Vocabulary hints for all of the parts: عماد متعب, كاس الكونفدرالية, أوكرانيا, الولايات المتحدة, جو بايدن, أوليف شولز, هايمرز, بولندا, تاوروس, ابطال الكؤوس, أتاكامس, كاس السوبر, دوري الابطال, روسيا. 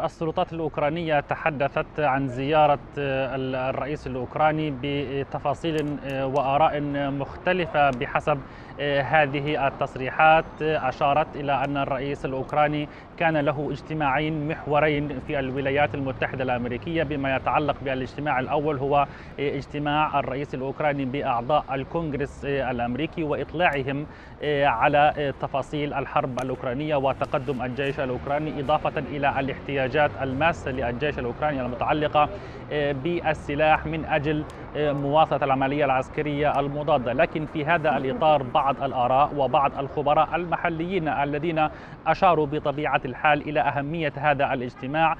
السلطات الأوكرانية تحدثت عن زيارة الرئيس الأوكراني بتفاصيل وآراء مختلفة بحسب هذه التصريحات. أشارت إلى أن الرئيس الأوكراني كان له اجتماعين محورين في الولايات المتحدة الأمريكية، بما يتعلق بالاجتماع الأول هو اجتماع الرئيس الأوكراني بأعضاء الكونغرس الأمريكي وإطلاعهم على تفاصيل الحرب الأوكرانية وتقدم الجيش الأوكراني، إضافة إلى الاحتياجات الماسة للجيش الأوكراني المتعلقة بالسلاح من أجل مواصلة العملية العسكرية المضادة. لكن في هذا الإطار بعض الآراء وبعض الخبراء المحليين الذين أشاروا بطبيعة الحال إلى أهمية هذا الاجتماع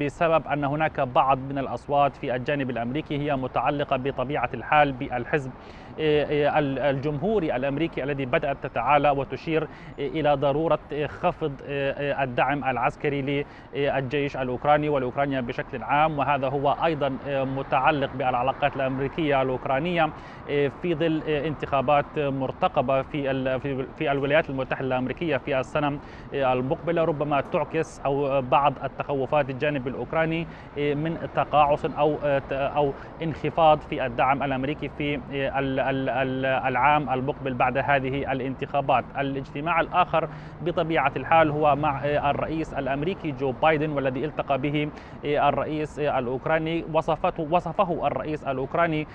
بسبب أن هناك بعض من الأصوات في الجانب الأمريكي هي متعلقة بطبيعة الحال بالحزب الجمهوري الأمريكي الذي بدأت تتعالى وتشير إلى ضرورة خفض الدعم العسكري للجيش الأوكراني والأوكرانيا بشكل عام، وهذا هو أيضا متعلق بالعلاقات الأمريكية الأوكرانية في ظل انتخابات مرتقبة في الولايات المتحدة الأمريكية في السنة المقبلة، ربما تعكس أو بعض التخوفات الجانب الأوكراني من تقاعس أو انخفاض في الدعم الأمريكي في العام المقبل بعد هذه الانتخابات. الاجتماع الآخر بطبيعة الحال هو مع الرئيس الأمريكي جو بايدن، والذي التقى به الرئيس الأوكراني. وصفه الرئيس الأوكراني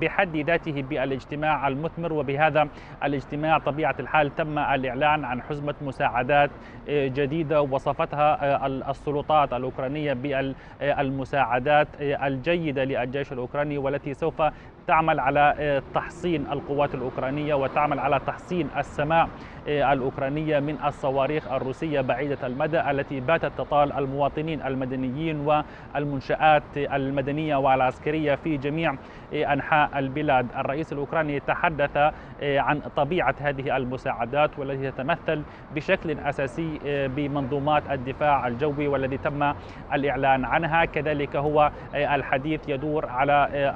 بحد ذاته بالاجتماع المثمر، وبهذا الاجتماع طبيعة الحال تم الإعلان عن حزمة مساعدات جديدة وصفتها السلطات الأوكرانية بالمساعدات الجيدة للجيش الأوكراني، والتي سوف تعمل على تحصين القوات الأوكرانية وتعمل على تحصين السماء الأوكرانية من الصواريخ الروسية بعيدة المدى التي باتت تطال المواطنين المدنيين والمنشآت المدنية والعسكرية في جميع أنحاء البلاد. الرئيس الأوكراني تحدث عن طبيعة هذه المساعدات، والتي تتمثل بشكل أساسي بمنظومات الدفاع الجوي والذي تم الإعلان عنها، كذلك هو الحديث يدور على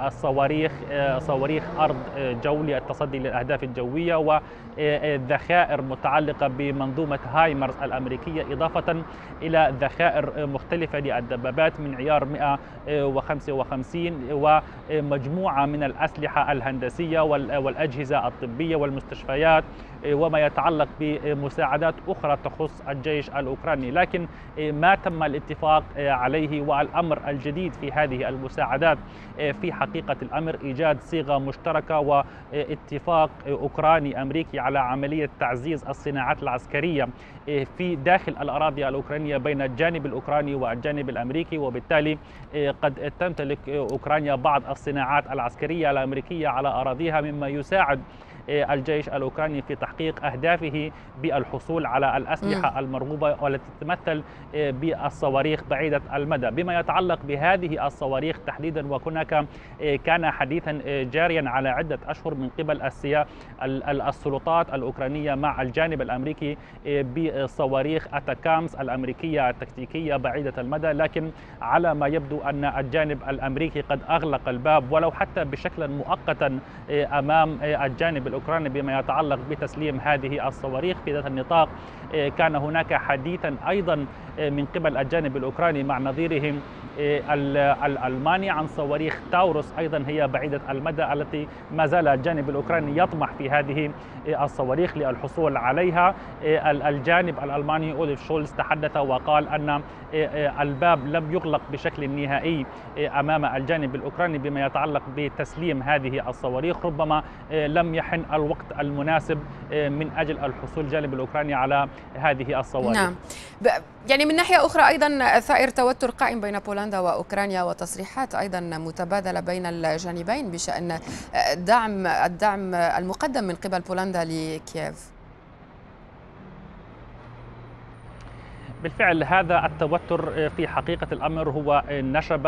صواريخ أرض جو للتصدي للأهداف الجوية وذخائر متعلقة بمنظومة هايمرز الأمريكية، إضافة إلى ذخائر مختلفة للدبابات من عيار 155 ومجموعة من الأسلحة الهندسية والأجهزة الطبية والمستشفيات وما يتعلق بمساعدات أخرى تخص الجيش الأوكراني. لكن ما تم الاتفاق عليه والأمر الجديد في هذه المساعدات في حقيقة الأمر إيجاد صيغة مشتركة واتفاق أوكراني أمريكي على عملية تعزيز الصناعات العسكرية في داخل الأراضي الأوكرانية بين الجانب الأوكراني والجانب الأمريكي، وبالتالي قد تمتلك أوكرانيا بعض الصناعات العسكرية الأمريكية على أراضيها، مما يساعد الجيش الأوكراني في تحقيق أهدافه بالحصول على الأسلحة المرغوبة والتي تتمثل بالصواريخ بعيدة المدى. بما يتعلق بهذه الصواريخ تحديدا، وهناك كان حديثا جاريا على عدة أشهر من قبل السلطات الأوكرانية مع الجانب الأمريكي بصواريخ أتاكامس الأمريكية التكتيكية بعيدة المدى، لكن على ما يبدو أن الجانب الأمريكي قد أغلق الباب ولو حتى بشكل مؤقتا أمام الجانب الأوكراني بما يتعلق بتسليم هذه الصواريخ. في ذات النطاق كان هناك حديثا أيضا من قبل الجانب الأوكراني مع نظيرهم الألماني عن صواريخ تاوروس، أيضا هي بعيدة المدى، التي ما زال الجانب الأوكراني يطمح في هذه الصواريخ للحصول عليها. الجانب الألماني أوليف شولز تحدث وقال أن الباب لم يغلق بشكل نهائي أمام الجانب الأوكراني بما يتعلق بتسليم هذه الصواريخ، ربما لم يحن الوقت المناسب من أجل الحصول الجانب الأوكراني على هذه الصواريخ. نعم. يعني من ناحية أخرى أيضا ثائر توتر قائم بين بولندا وأوكرانيا، وتصريحات أيضا متبادلة بين الجانبين بشأن الدعم المقدم من قبل بولندا لكييف. بالفعل هذا التوتر في حقيقة الأمر هو نشب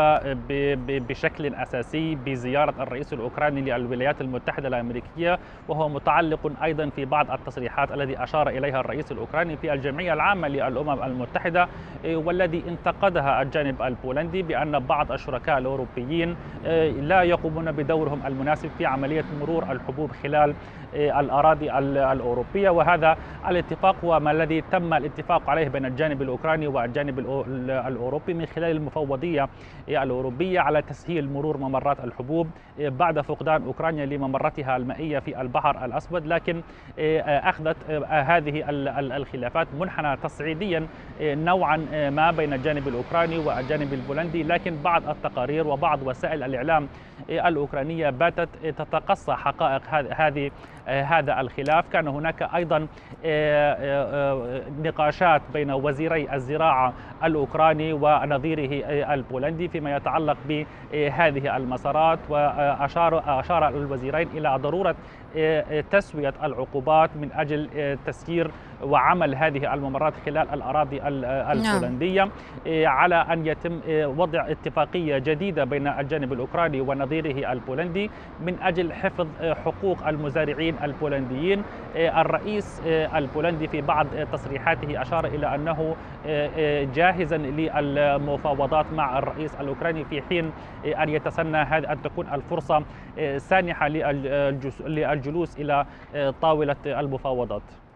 بشكل أساسي بزيارة الرئيس الأوكراني للولايات المتحدة الأمريكية، وهو متعلق أيضا في بعض التصريحات التي أشار إليها الرئيس الأوكراني في الجمعية العامة للأمم المتحدة، والذي انتقدها الجانب البولندي بأن بعض الشركاء الأوروبيين لا يقومون بدورهم المناسب في عملية مرور الحبوب خلال الأراضي الأوروبية. وهذا الاتفاق هو ما الذي تم الاتفاق عليه بين الجانب الجانب الأوكراني والجانب الأوروبي من خلال المفوضية الأوروبية على تسهيل مرور ممرات الحبوب بعد فقدان أوكرانيا لممراتها المائية في البحر الأسود، لكن أخذت هذه الخلافات منحنى تصعيديا نوعا ما بين الجانب الأوكراني والجانب البولندي، لكن بعض التقارير وبعض وسائل الإعلام الأوكرانية باتت تتقصى حقائق هذا الخلاف. كان هناك أيضا نقاشات بين وزيري الزراعة الأوكراني ونظيره البولندي فيما يتعلق بهذه المسارات، وأشار الوزيرين إلى ضرورة تسوية العقوبات من أجل تسيير وعمل هذه الممرات خلال الأراضي البولندية، على أن يتم وضع اتفاقية جديدة بين الجانب الأوكراني ونظيره البولندي من أجل حفظ حقوق المزارعين البولنديين. الرئيس البولندي في بعض تصريحاته أشار إلى أنه جاهزا للمفاوضات مع الرئيس الأوكراني في حين أن يتسنى أن تكون الفرصة سانحة للجلوس إلى طاولة المفاوضات.